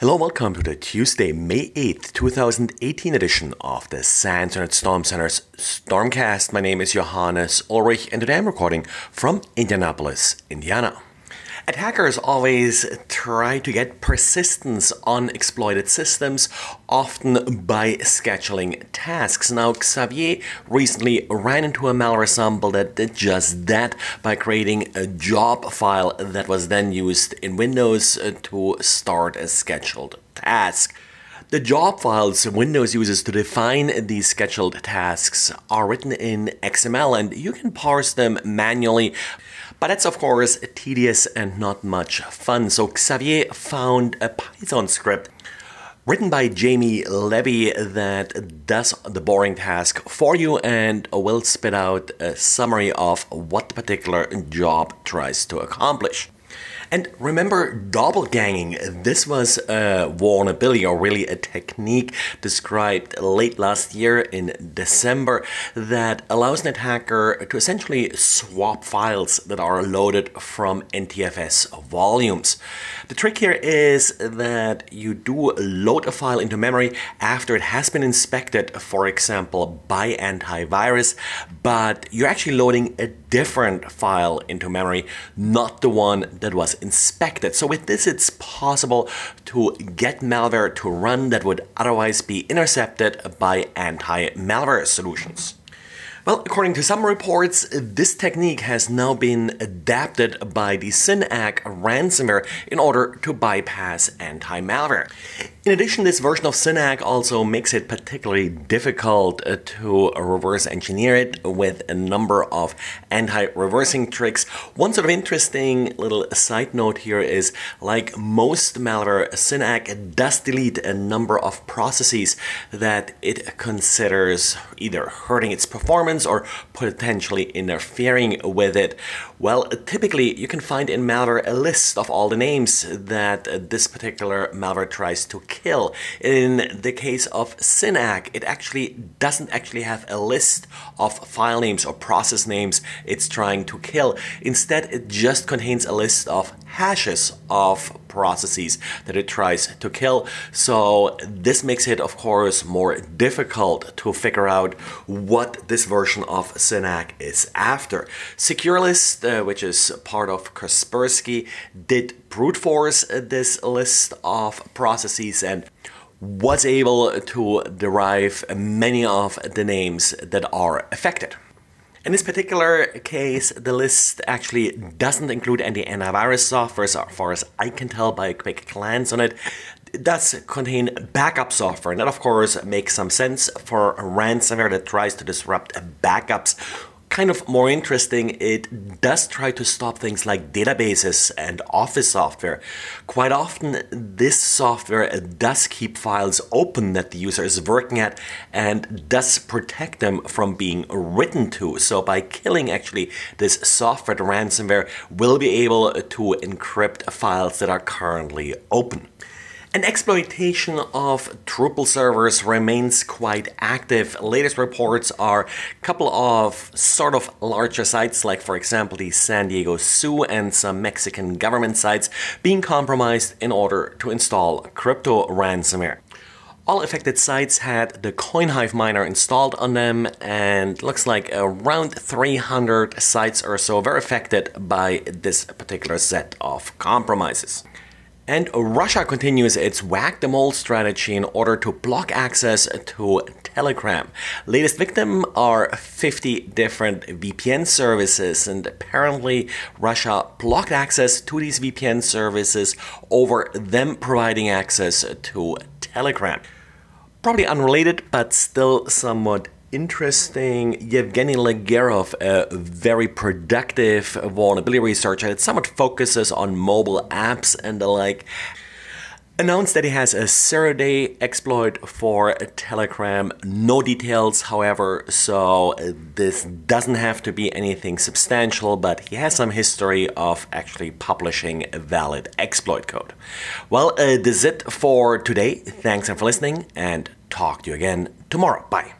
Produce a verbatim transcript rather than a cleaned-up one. Hello and welcome to the Tuesday, May eighth, two thousand eighteen edition of the San Diego Storm Center's Stormcast. My name is Johannes Ulrich and today I'm recording from Indianapolis, Indiana. Attackers always try to get persistence on exploited systems, often by scheduling tasks. Now, Xavier recently ran into a malware sample that did just that by creating a job file that was then used in Windows to start a scheduled task. The job files Windows uses to define these scheduled tasks are written in X M L and you can parse them manually. But that's of course tedious and not much fun. So Xavier found a Python script written by Jamie Levy that does the boring task for you and will spit out a summary of what the particular job tries to accomplish. And remember doppelganging, this was a vulnerability or really a technique described late last year in December that allows an attacker to essentially swap files that are loaded from N T F S volumes. The trick here is that you do load a file into memory after it has been inspected, for example, by antivirus, but you're actually loading a different file into memory, not the one that was inspected. So with this, it's possible to get malware to run that would otherwise be intercepted by anti-malware solutions. Well, according to some reports, this technique has now been adapted by the SynAck ransomware in order to bypass anti-malware. In addition, this version of SynAck also makes it particularly difficult to reverse engineer it with a number of anti-reversing tricks. One sort of interesting little side note here is, like most malware, SynAck does delete a number of processes that it considers either hurting its performance or potentially interfering with it. Well, typically you can find in malware a list of all the names that this particular malware tries to kill. In the case of SynAck, it actually doesn't actually have a list of file names or process names it's trying to kill. Instead, it just contains a list of hashes of processes that it tries to kill. So this makes it, of course, more difficult to figure out what this version of SynAck is after. SecureList, uh, which is part of Kaspersky, did brute force this list of processes and was able to derive many of the names that are affected. In this particular case, the list actually doesn't include any antivirus software, as far as I can tell by a quick glance on it. It does contain backup software, and that of course makes some sense for ransomware that tries to disrupt backups. Kind of more interesting, it does try to stop things like databases and office software. Quite often, this software does keep files open that the user is working at and does protect them from being written to. So by killing actually this software, the ransomware will be able to encrypt files that are currently open. And exploitation of Drupal servers remains quite active. Latest reports are a couple of sort of larger sites, like for example the San Diego Sioux and some Mexican government sites, being compromised in order to install crypto ransomware. All affected sites had the CoinHive miner installed on them, and looks like around three hundred sites or so were affected by this particular set of compromises. And Russia continues its whack-a-mole strategy in order to block access to Telegram. Latest victim are fifty different V P N services, and apparently Russia blocked access to these V P N services over them providing access to Telegram. Probably unrelated, but still somewhat interesting. Yevgeny Legerov, a very productive vulnerability researcher that somewhat focuses on mobile apps and the like, announced that he has a zero-day exploit for Telegram. No details, however, so this doesn't have to be anything substantial, but he has some history of actually publishing a valid exploit code. Well, uh, this is it for today. Thanks for listening, and talk to you again tomorrow. Bye.